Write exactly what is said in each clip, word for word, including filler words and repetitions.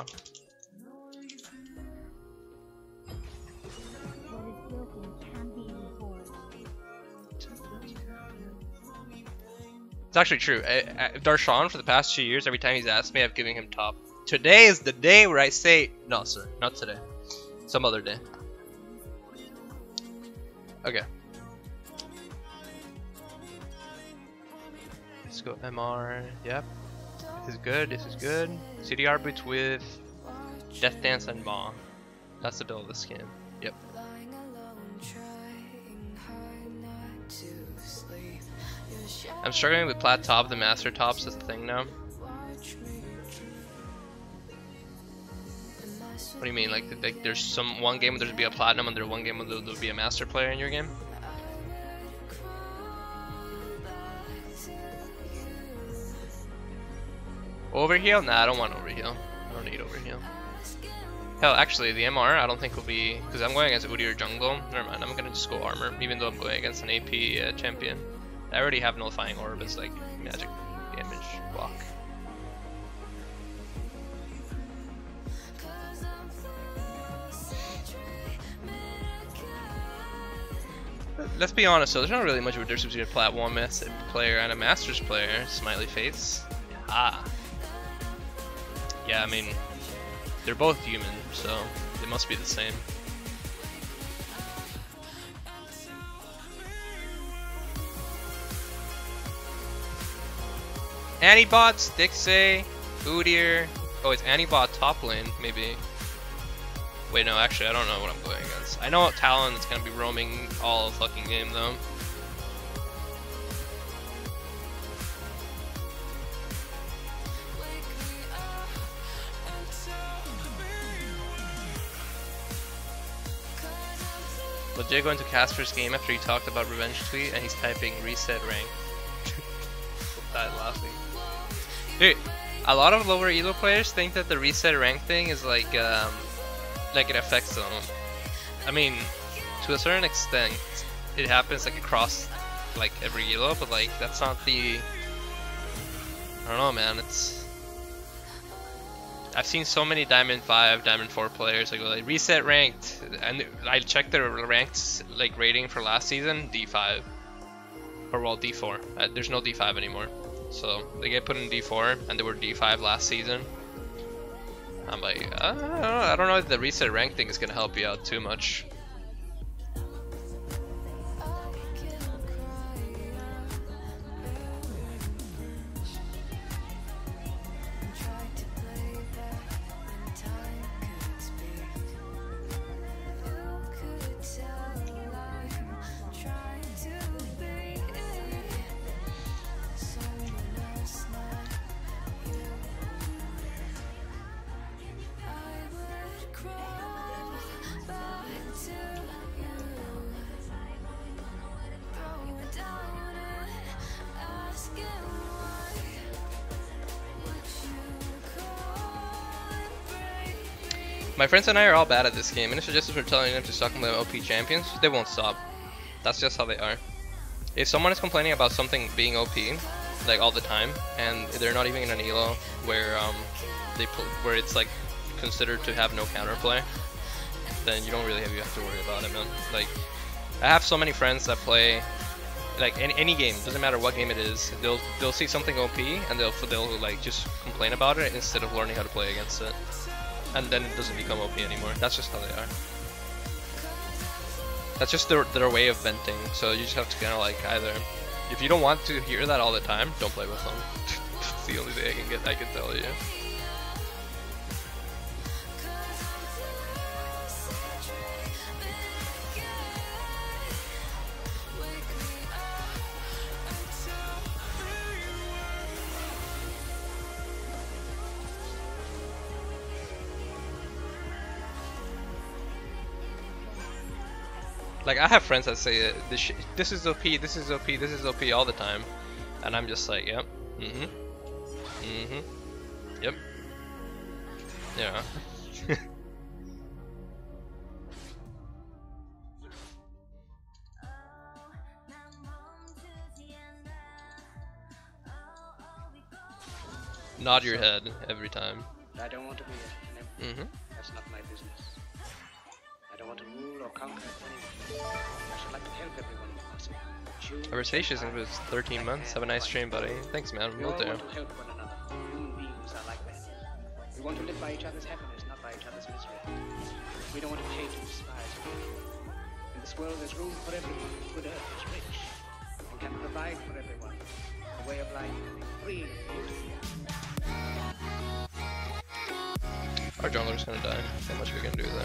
now. It's actually true. I, I, Darshan, for the past two years, every time he's asked me, I've given him top. Today is the day where I say, no, sir, not today. Some other day. Okay. Let's go M R. Yep. This is good. This is good. C D R boots with Death Dance and Maw. That's the build of the skin. Yep. I'm struggling with plat top. The master top's the thing now. What do you mean? Like, like there's some one game where there'll be a platinum, and there's one game where there'll be a master player in your game. Overheal? Nah, I don't want overheal. I don't need overheal. Hell, actually, the M R I don't think will be, because I'm going against Udyr jungle. Never mind, I'm gonna just go armor, even though I'm going against an A P uh, champion. I already have nullifying orb as like magic damage block. Let's be honest though, there's not really much of a difference between a platform player and a master's player. Smiley face. Ah. Yeah, I mean, they're both human, so they must be the same. Annie bot, Stixay, Udyr. Oh, it's Annie bot top lane, maybe. Wait, no, actually, I don't know what I'm going against. I know Talon is going to be roaming all of fucking game, though. But Jay going to Casper's game after he talked about revenge tweet, and he's typing reset rank. Died laughing. Dude, a lot of lower elo players think that the reset rank thing is like, um, like it affects them. I mean, to a certain extent, it happens like across like every elo, but like that's not the. I don't know, man. It's. I've seen so many Diamond Five, Diamond Four players like, like reset ranked, and I checked their ranked like rating for last season, D five, or well D four. Uh, there's no D five anymore. So they get put in D four, and they were D five last season. I'm like, I don't know, I don't know if the reset rank thing is gonna help you out too much. My friends and I are all bad at this game. Any suggestions for telling them to suck and blame O P champions? They won't stop. That's just how they are. If someone is complaining about something being O P, like all the time, and they're not even in an elo where um they where it's like considered to have no counterplay, then you don't really have you have to worry about it, man. Like I have so many friends that play like any any game, doesn't matter what game it is, they'll they'll see something O P and they'll they'll like just complain about it instead of learning how to play against it. And then it doesn't become O P anymore. That's just how they are. That's just their, their way of venting. So you just have to kind of like either, if you don't want to hear that all the time, don't play with them. That's the only thing I can get. I can tell you. Like I have friends that say this sh this is O P, this is O P, this is O P all the time, and I'm just like, yep, mm-hmm, mm-hmm, yep, yeah. Nod your head every time. I don't want to be an emperor. Mm-hmm. That's not my business. I don't want to rule or conquer anyone. I should like to help everyone if possible. Conversations was thirteen months. Have a nice stream, buddy. Thanks, man. We'll do. We all want to help one another. Human beings are like that. We want to live by each other's happiness, not by each other's misery. We don't want to hate and despise people. In this world, there's room for everyone. Good earth is rich and can provide for everyone a way of life free and beautiful. Our jungler's gonna die. Not much we can do there.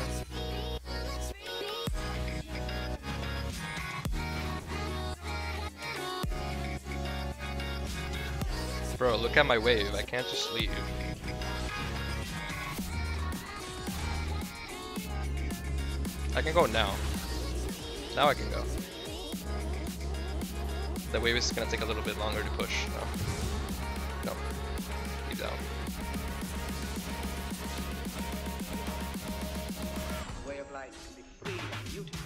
Bro, look at my wave. I can't just leave. I can go now. Now I can go. The wave is gonna take a little bit longer to push. No. No. He's out. Way of life can be free and beautiful.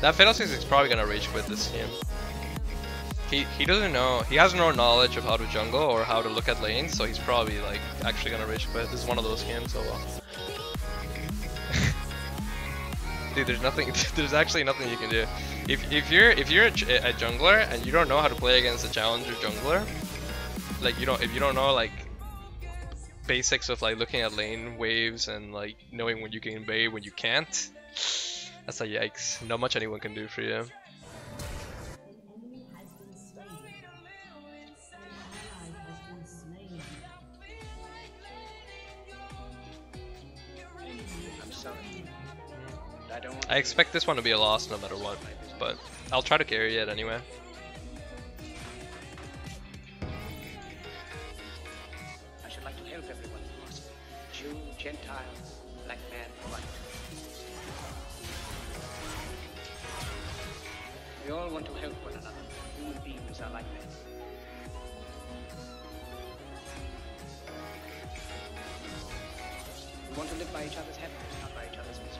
That Fiddlesticks is probably gonna rage quit this game. He he doesn't know, he has no knowledge of how to jungle or how to look at lanes, so he's probably like actually gonna rage quit. This is one of those games, so well. Dude, there's nothing, there's actually nothing you can do. If if you're if you're a, a jungler and you don't know how to play against a challenger jungler, like you don't if you don't know like basics of like looking at lane waves and like knowing when you can invade, when you can't. That's a yikes. Not much anyone can do for you. I'm sorry. I, don't I expect this one to be a loss no matter what, but I'll try to carry it anyway. I should like to help everyone who wants it. Jew, Gentile, black man, white. We all want to help one another. Human beings are like that. We want to live by each other's happiness, not by each other's misery.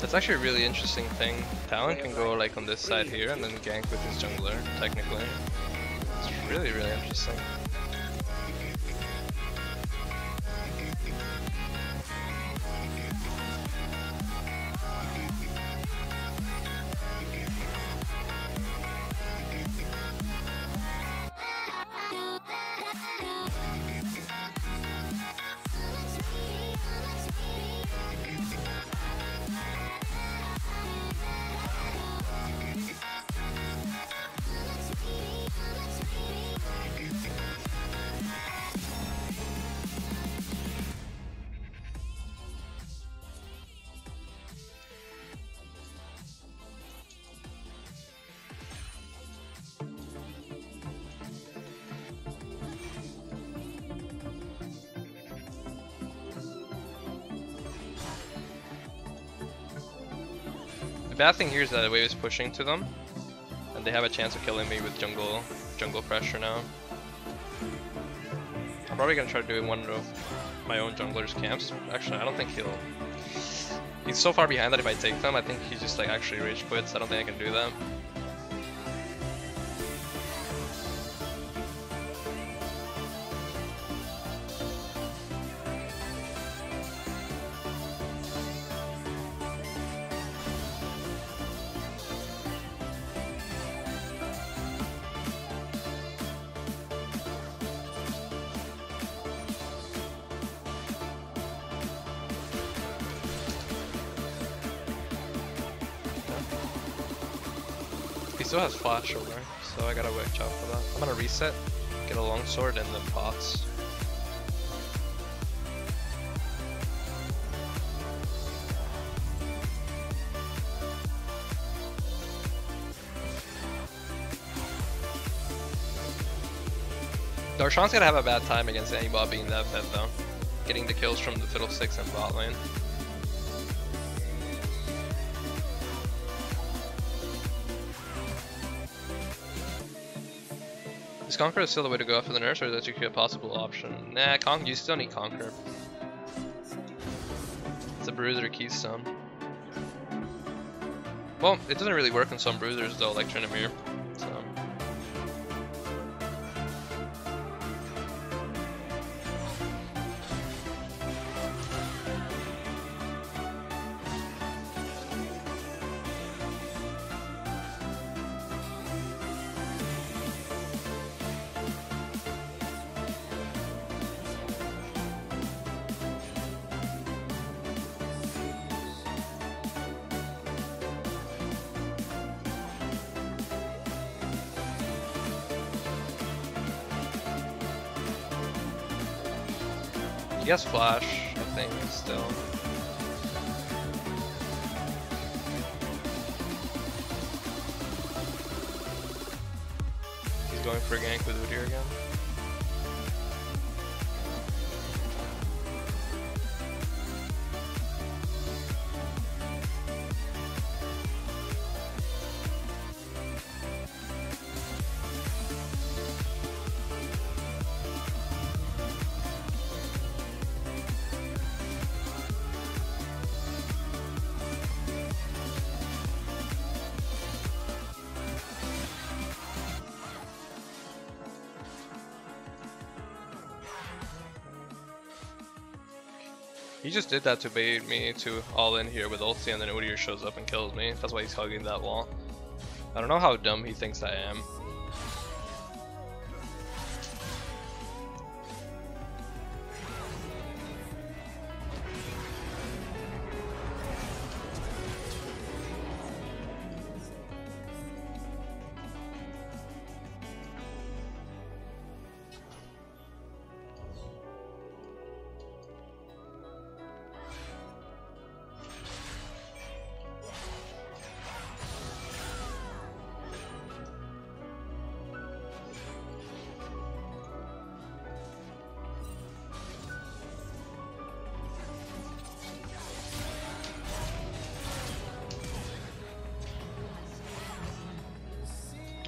It's actually a really interesting thing. Talon can go like on this side here and then gank with his jungler, technically. It's really, really interesting. The bad thing here is that the wave is pushing to them, and they have a chance of killing me with jungle jungle pressure now. I'm probably gonna try to do one of my own jungler's camps. Actually, I don't think he'll. He's so far behind that if I take them, I think he just like actually rage quits. I don't think I can do that. Still has flash over there, so I gotta work job for that. I'm gonna reset, get a longsword and then pots. Darshan's gonna have a bad time against Annie while being that fed though. Getting the kills from the Fiddlesticks and bot lane. Is Conqueror still the way to go after the nurse, or is that actually a possible option? Nah, Con you still need Conqueror. It's a bruiser keystone. Well, it doesn't really work on some bruisers though, like Trinomir. So. Yes, Flash, I think, still. He's going for a gank with Udyr again. He just did that to bait me to all in here with ulti, and then Udyr shows up and kills me. That's why he's hugging that wall. I don't know how dumb he thinks I am.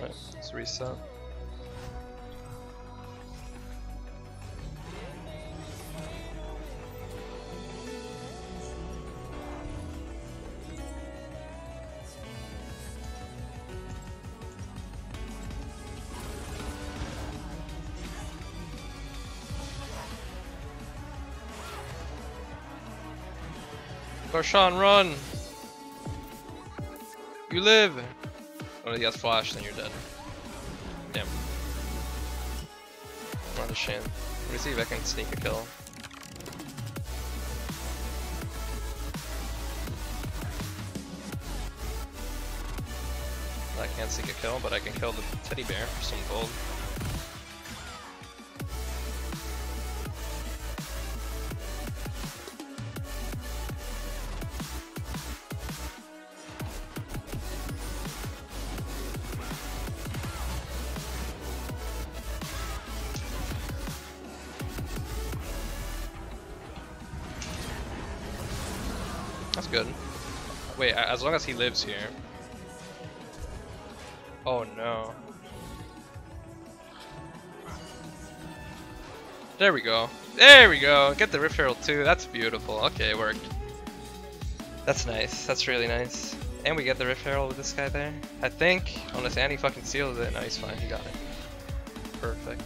Right, let's reset. Darshan, run! You live! Oh, he has flash, then you're dead. Damn. What a shame. Let me see if I can sneak a kill. I can't sneak a kill, but I can kill the teddy bear for some gold. That's good. Wait, as long as he lives here. Oh no. There we go. There we go. Get the Rift Herald too. That's beautiful. Okay, it worked. That's nice. That's really nice. And we get the Rift Herald with this guy there. I think. Unless Annie fucking seals it. No, he's fine. He got it. Perfect.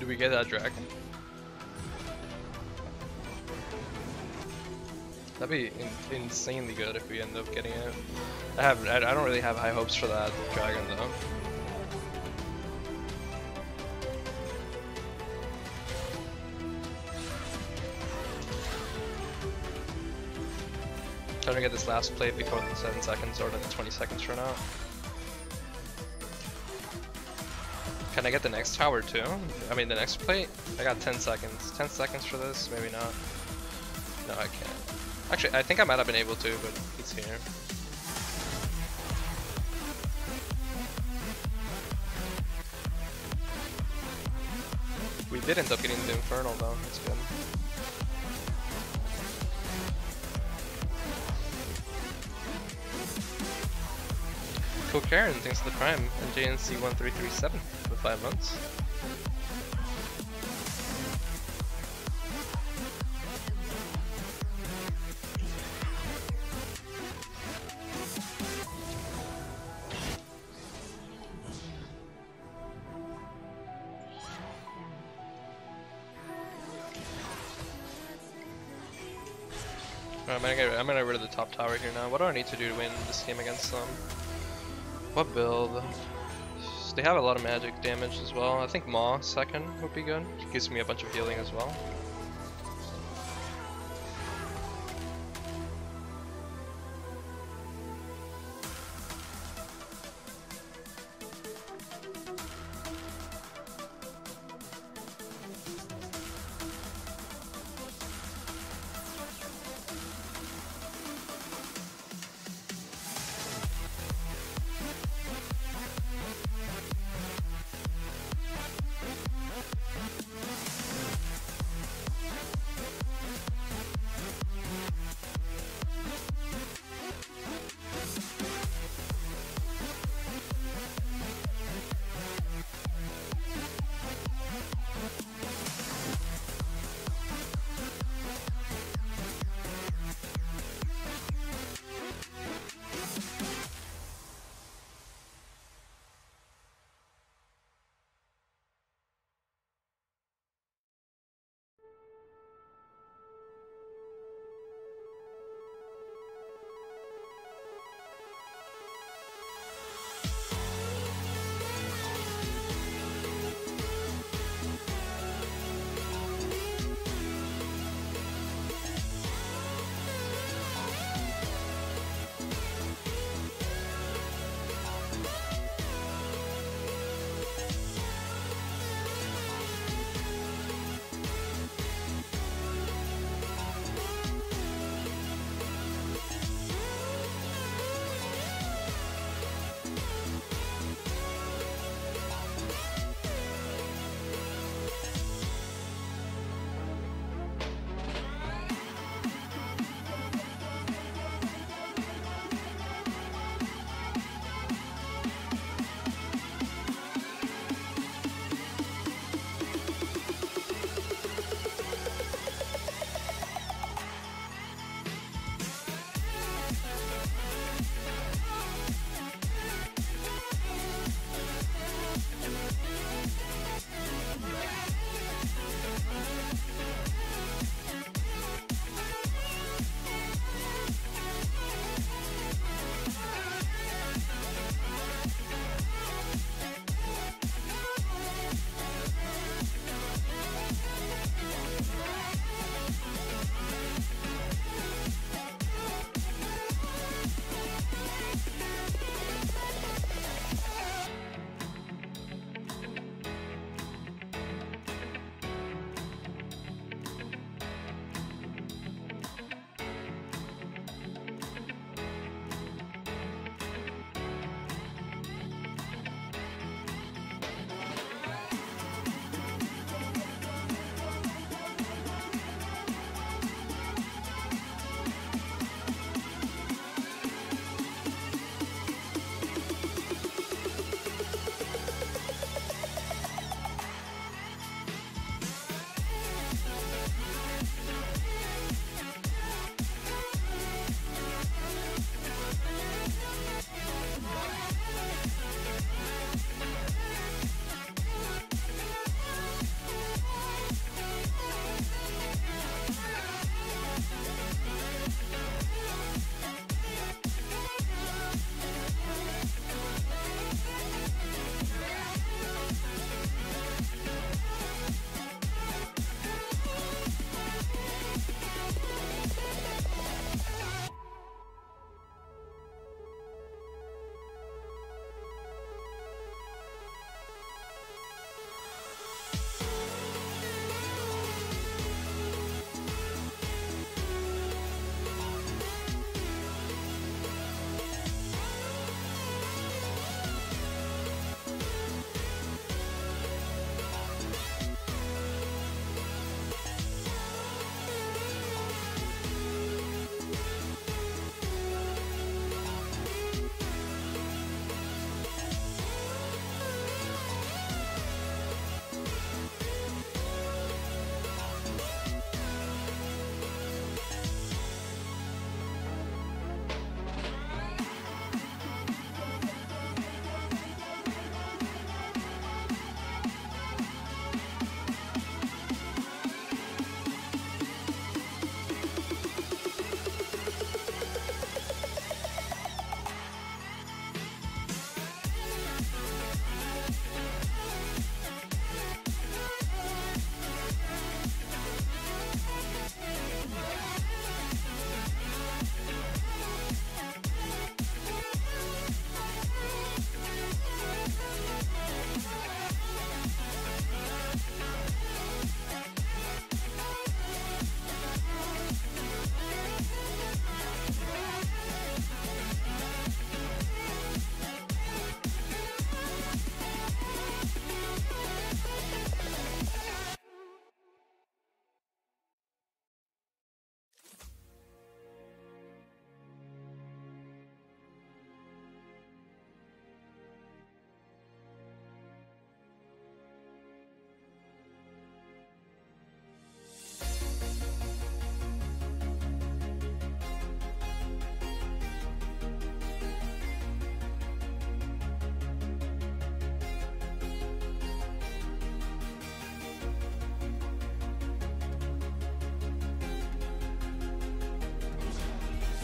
Do we get that dragon? That'd be in insanely good if we end up getting it. I have I don't really have high hopes for that dragon though. Trying to get this last plate before the seven seconds or the twenty seconds run out. Can I get the next tower too? I mean the next plate? I got ten seconds. Ten seconds for this? Maybe not. No, I can't. Actually, I think I might have been able to, but it's here. We did end up getting the Infernal though, that's good. Cool Karen, thanks for the prime, and J N C one three three seven for five months. I'm gonna, get, I'm gonna get rid of the top tower here now. What do I need to do to win this game against them? What build? They have a lot of magic damage as well. I think Maw second would be good. It gives me a bunch of healing as well.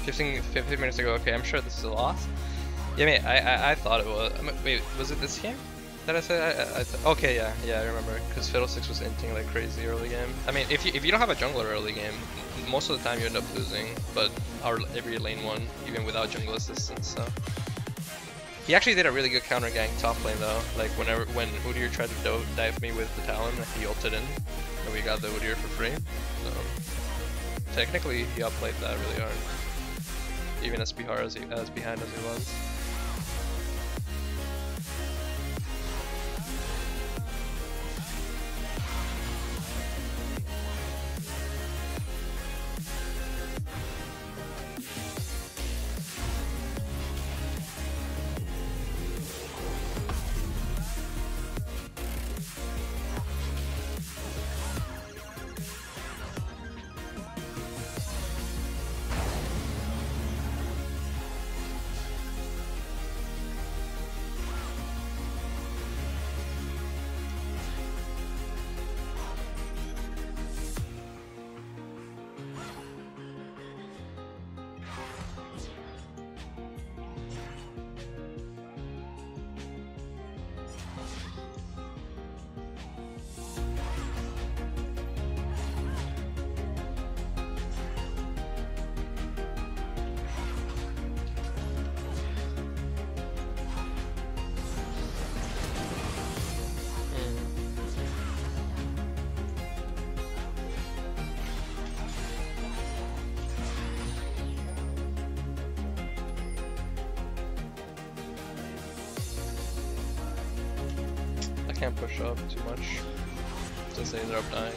fifteen, fifteen minutes ago. Okay, I'm sure this is a loss. Yeah, mate, I, I, I thought it was. Wait, was it this game that I said? I, I, I th okay, yeah, yeah, I remember. Because Fiddlesticks was inting like crazy early game. I mean, if you, if you don't have a jungler early game, most of the time you end up losing. But our every lane won, even without jungle assistance, so. He actually did a really good counter gank top lane though. Like whenever when Udyr tried to do dive me with the Talon, he ulted in, and we got the Udyr for free. So technically, he outplayed that really hard, even as far as, he, as behind as he was. Can't push up too much since they ended up dying.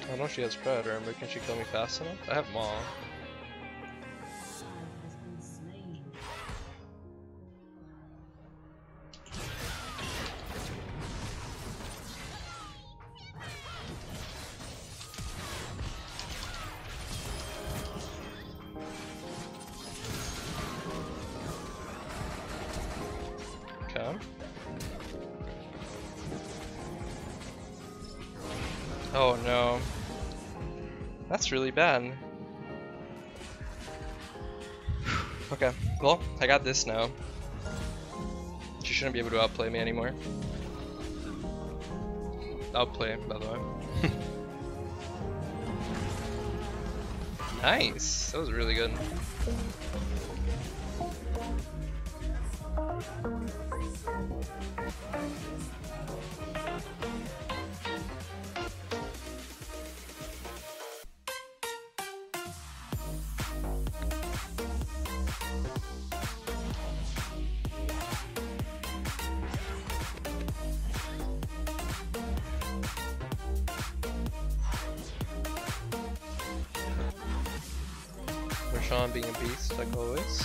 I don't know if she has Predator, but can she kill me fast enough? I have Maw. Okay. Oh no. That's really bad. Okay, well, I got this now. She shouldn't be able to outplay me anymore. Outplay, by the way. Nice! That was really good. Darshan being a beast, like always.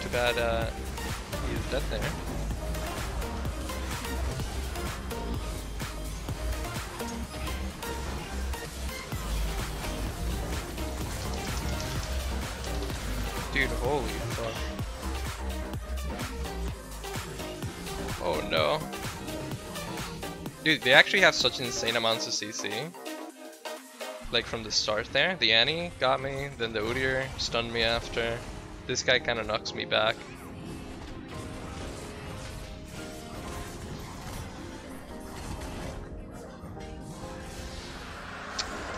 Too bad uh, he was dead there. Dude, holy fuck. Oh no. Dude, they actually have such insane amounts of C C. Like from the start there, the Annie got me, then the Udyr stunned me after. This guy kind of knocks me back.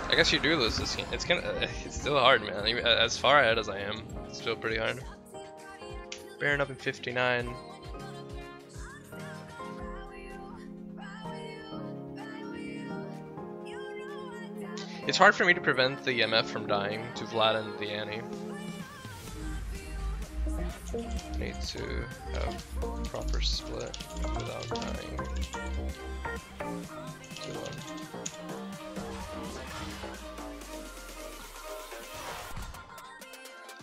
I guess you do lose this game. It's gonna, it's still hard, man. Even as far ahead as I am, it's still pretty hard. Bearing up in fifty-nine. It's hard for me to prevent the M F from dying to Vlad and the Annie. need to have proper split without dying too long.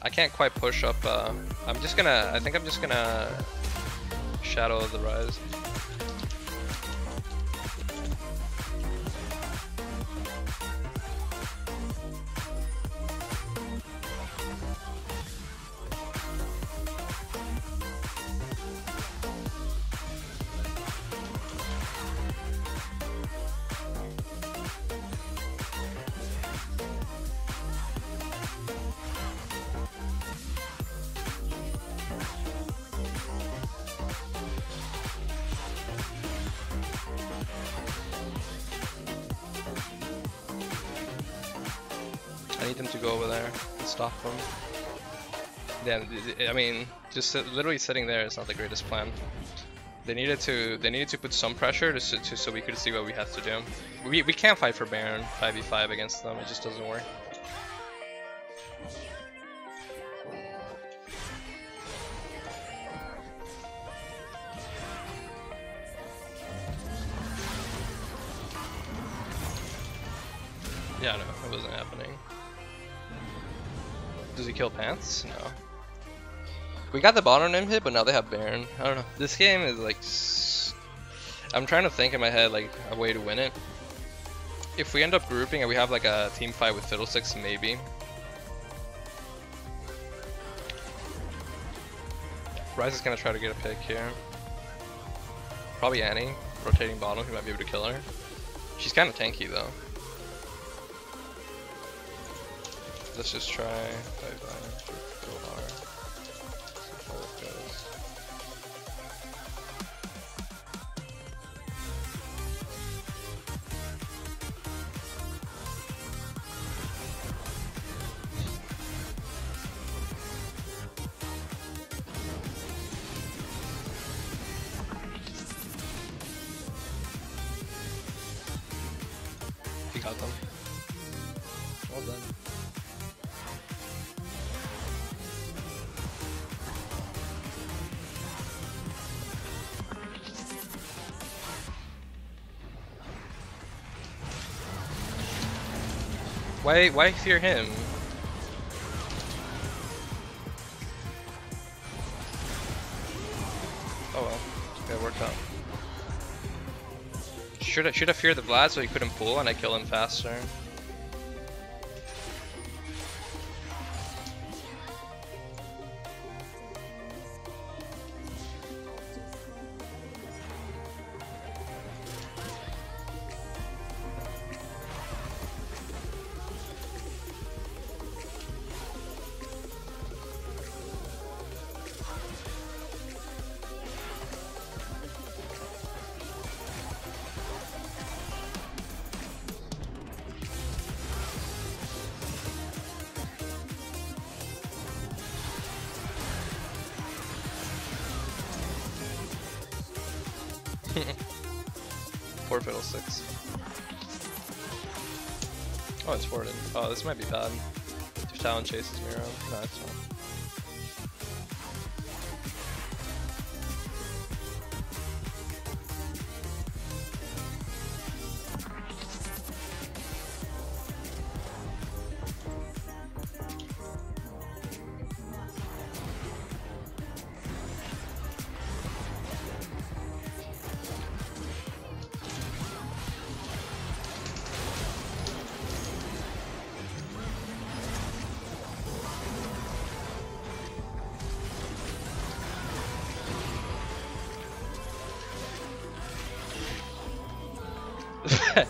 I can't quite push up. Uh, I'm just gonna. I think I'm just gonna shadow the Ryze. I need them to go over there and stop them. Then, I mean, just literally sitting there is not the greatest plan. They needed to, they needed to put some pressure to, to so we could see what we have to do. We we can't fight for Baron five v five against them. It just doesn't work. Yeah, no, it wasn't happening. Does he kill Pants? No. We got the bottom name hit, but now they have Baron. I don't know. This game is like... I'm trying to think in my head like a way to win it. If we end up grouping and we have like a team fight with Fiddlesticks, maybe. Ryze is gonna try to get a pick here. Probably Annie, rotating bottom. He might be able to kill her. She's kind of tanky though. Let's just try dive iron to go hard. See how it goes. He got them. Well done. Why, why fear him? Oh well, that worked out. Should I, should have feared the Vlad so he couldn't pull and I kill him faster. Poor Fiddlesticks. Oh, it's forwarded. Oh, this might be bad. If Talon chases me around. No, it's fine.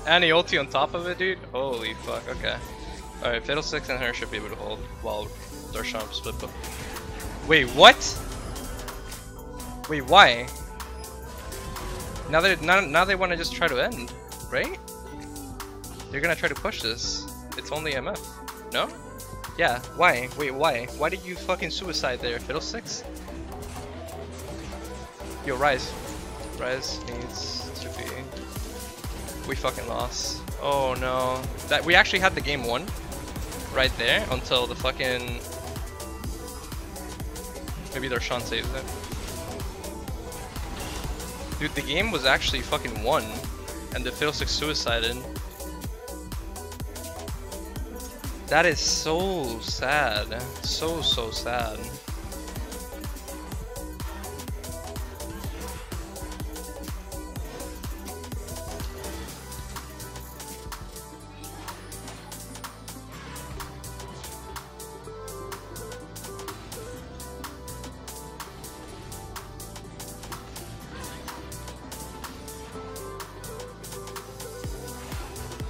Annie ulti on top of it, dude? Holy fuck, okay. Alright, Fiddlesticks and her should be able to hold while Darshan split up. Wait, what? Wait, why? Now they now, now they want to just try to end, right? They're gonna try to push this. It's only M F. No? Yeah, why? Wait, why? Why did you fucking suicide there, Fiddlesticks? Yo, Ryze. Ryze needs to be... We fucking lost. Oh no. That we actually had the game won right there until the fucking Maybe Darshan saves it. Dude, the game was actually fucking won, and the Fiddlesticks suicided. That is so sad. So, so sad.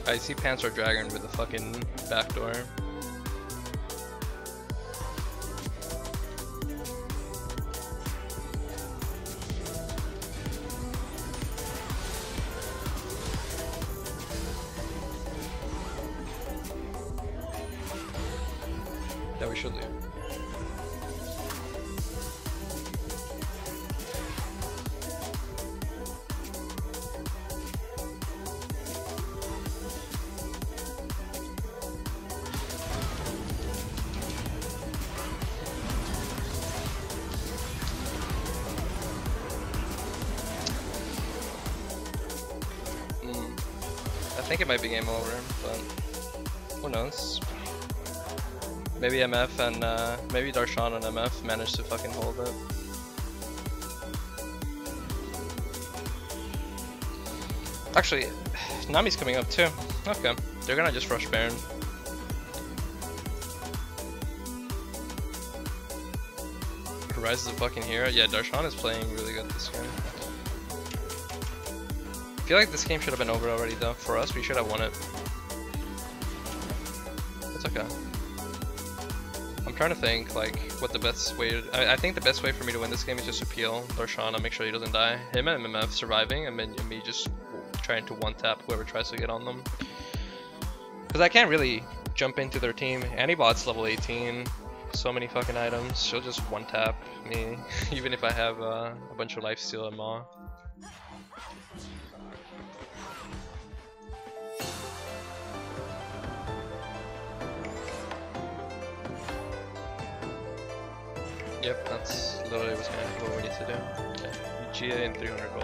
I see Pants or Dragon with the fucking backdoor. That we should leave. I think it might be game over, but who knows? Maybe M F and uh, maybe Darshan and M F managed to fucking hold it. Actually, Nami's coming up too. Okay, they're gonna just rush Baron. Ryze is a fucking hero. Yeah, Darshan is playing really good this game. I feel like this game should have been over already though. For us, we should have won it. It's okay. I'm trying to think like what the best way to, I, I think the best way for me to win this game is just to peel Darshan and make sure he doesn't die. Him and M M F surviving, and then me just trying to one-tap whoever tries to get on them. Because I can't really jump into their team. Annie bot's level eighteen. So many fucking items. She'll just one-tap me, even if I have uh, a bunch of lifesteal and Maw. Yep, that's literally what's gonna, what we need to do. Yeah. G A and three hundred gold.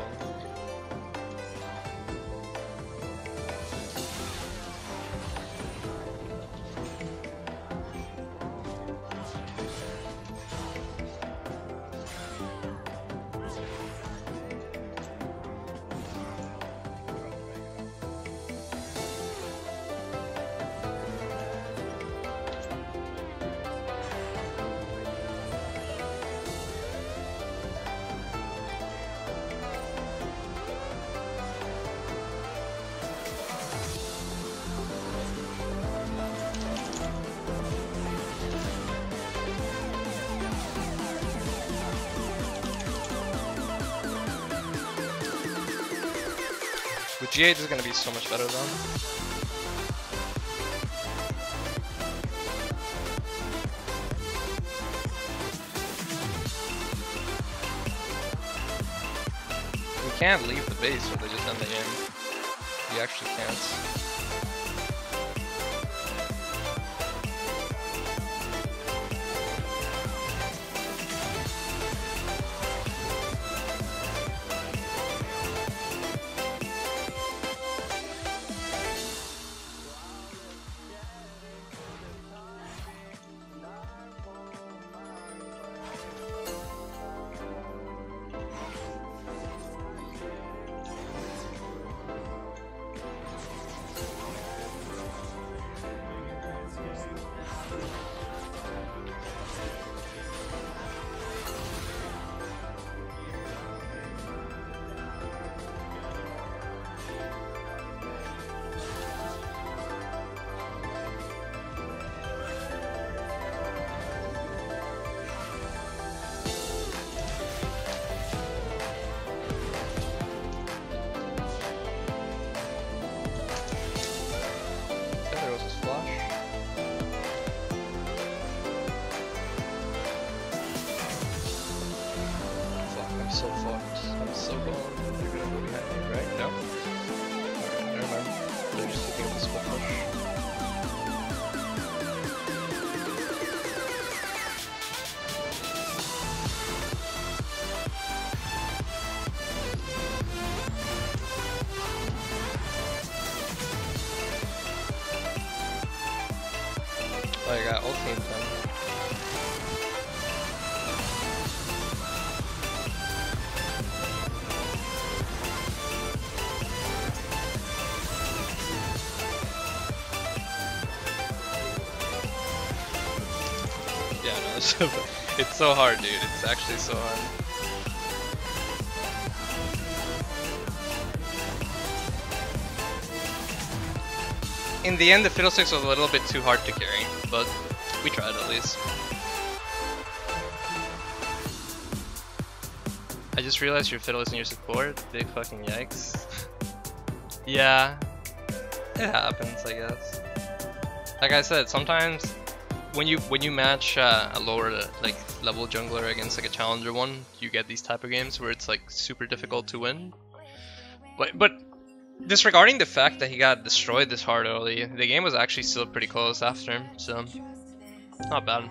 With G eight is gonna be so much better though. We can't leave the base when they just end the game. We actually can't. Oh, I got ult team done. Yeah, no, it's so, it's so hard, dude. It's actually so hard. In the end, the Fiddlesticks was a little bit too hard to carry, but we tried at least. I just realized your Fiddle isn't your support. Big fucking yikes. Yeah, it happens, I guess. Like I said, sometimes when you when you match uh, a lower like level jungler against like a challenger one, you get these type of games where it's like super difficult to win. But but. Disregarding the fact that he got destroyed this hard early, the game was actually still pretty close after him, so not bad.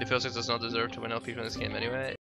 The Fiddlesticks does not deserve to win L P from this game anyway.